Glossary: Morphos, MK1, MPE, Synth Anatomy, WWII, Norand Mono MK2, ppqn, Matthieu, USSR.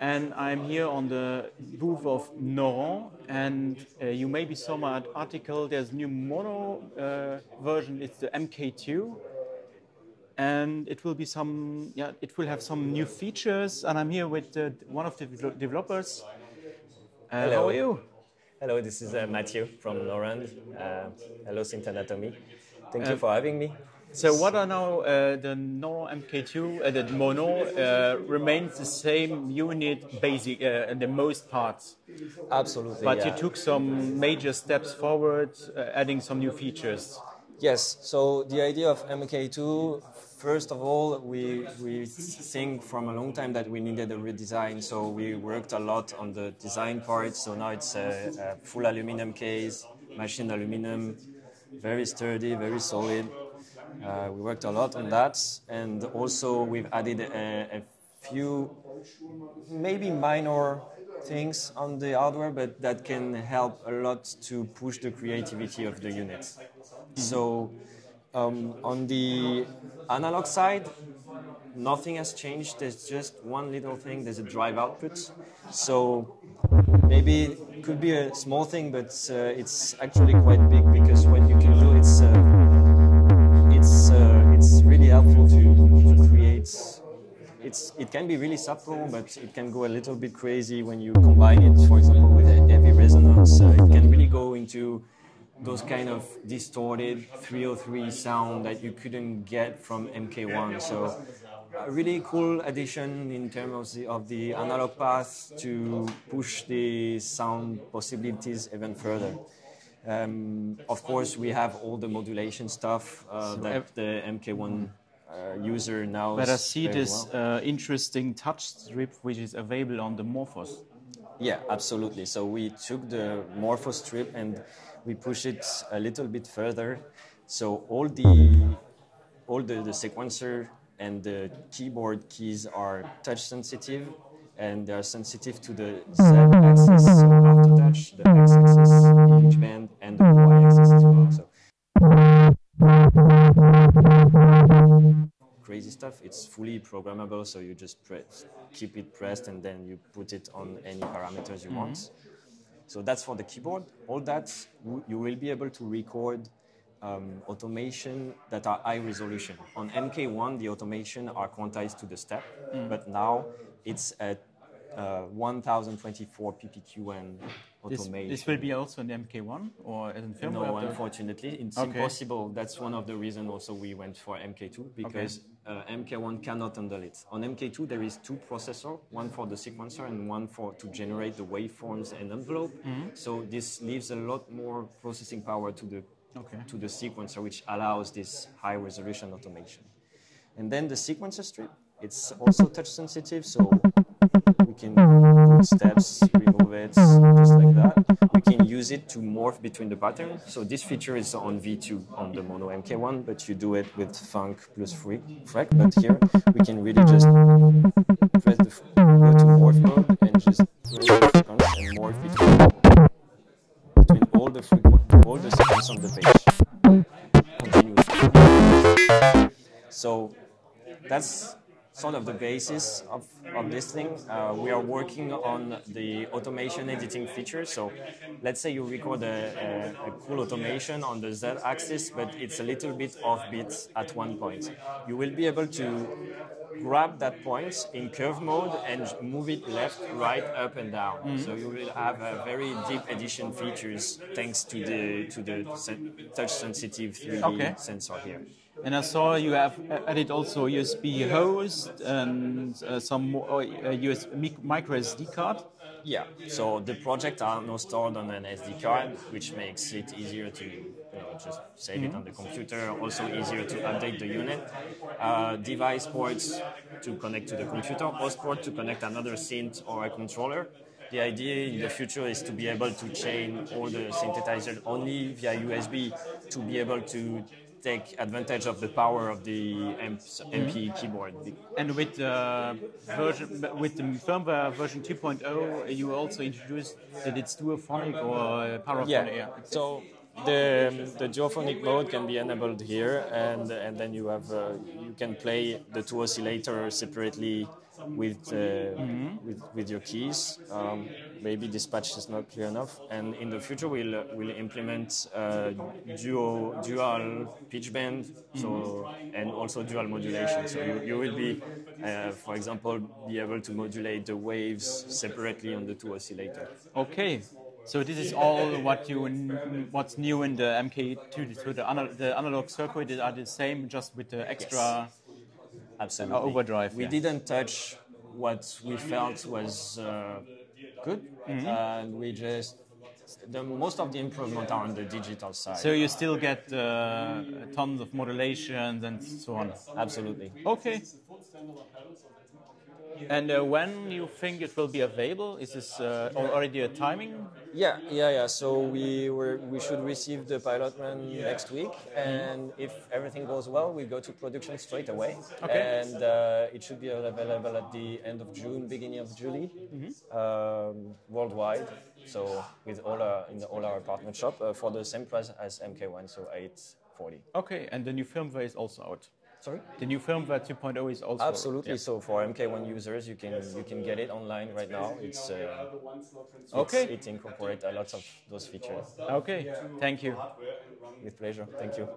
and I'm here on the booth of Norand, and you maybe saw my article. There's a new mono version. It's the MK2, and it will be some, yeah, it will have some new features. And I'm here with one of the developers. Hello. How are you? Hello, this is Matthieu from Norand. Hello, Synth Anatomy. Thank you for having me. So what are now the Norand MK2, the Mono, remains the same unit basic in the most parts. Absolutely, but yeah, you took some major steps forward, adding some new features. Yes, so the idea of MK2, first of all, we think from a long time that we needed a redesign, so we worked a lot on the design part, so now it's a full aluminum case, machined aluminum, very sturdy, very solid. We worked a lot on that, and also we've added a few maybe minor things on the hardware, but that can help a lot to push the creativity of the unit. Mm-hmm. So on the analog side, nothing has changed. There's just one little thing. There's a drive output. So maybe it could be a small thing, but it's actually quite big, because what you can do, it's really helpful to create. It can be really subtle, but it can go a little bit crazy when you combine it, for example, with a heavy resonance. It can really go into those kind of distorted 303 sound that you couldn't get from MK1. So a really cool addition in terms of the analog path to push the sound possibilities even further. Of course, we have all the modulation stuff that the MK1 user now. But I see this interesting touch strip, which is available on the Morphos. Yeah, absolutely. So we took the Morphos strip and we pushed it a little bit further. So all the sequencer and the keyboard keys are touch sensitive, and they are sensitive to the Z axis. So after touch, the X axis, the H band, and the Y axis as well. So crazy stuff. It's fully programmable, so you just keep it pressed, and then you put it on any parameters you want. So that's for the keyboard. All that you will be able to record automation that are high resolution. On MK1, the automation are quantized to the step, but now it's at 1024 ppqn automation. This will be also in MK1 or in firmware? No, unfortunately, it's impossible. That's one of the reasons also we went for MK2, because MK1 cannot handle it. On MK2, there is two processors, one for the sequencer and one for to generate the waveforms and envelope. So this leaves a lot more processing power to the sequencer, which allows this high resolution automation. And then the sequencer strip, it's also touch sensitive, so we can put steps, remove it, just like that. We can use it to morph between the patterns. So this feature is on V2 on the Mono MK1, but you do it with funk plus freq. But here we can really just press the go to morph mode and just morph between all the sequence on the page. Continuously. So that's sort of the basis of this thing. We are working on the automation editing feature. So let's say you record a cool automation on the Z axis, but it's a little bit offbeat at one point. You will be able to grab that point in curve mode and move it left, right, up and down. So you will have a very deep addition features thanks to the touch sensitive 3D sensor here. And I saw you have added also USB host and some micro SD card. Yeah, so the projects are now stored on an SD card, which makes it easier to just save it on the computer, also easier to update the unit. Device ports to connect to the computer, host port to connect another synth or a controller. The idea in the future is to be able to chain all the synthesizers only via USB to be able to take advantage of the power of the MPE keyboard. And with the firmware version 2.0, you also introduced that it's duophonic or paraphonic. Yeah. So the duophonic mode can be enabled here, and then you can play the two oscillators separately with your keys. Maybe this patch is not clear enough, and in the future we'll implement dual pitch bend, so and also dual modulation. So you will be, for example, be able to modulate the waves separately on the two oscillators. Okay. So this is all what what's new in the MK2. So the analog circuits are the same, just with the extra overdrive. We didn't touch what we felt was good, and we just most of the improvements are on the digital side. So you still get tons of modulations and so on. Absolutely. Okay. And when you think it will be available? Is this already a timing? Yeah. So we should receive the pilot run next week, and if everything goes well, we go to production straight away. Okay. And it should be available at the end of June, beginning of July, worldwide. So with all our partner shop for the same price as MK1, so 840. Okay, and the new firmware is also out. Sorry? The new firmware 2.0 is also... Absolutely, yeah. So for MK1 users, you can get it online right now. It's, it incorporates a lot of those features. Okay, thank you. With pleasure, thank you.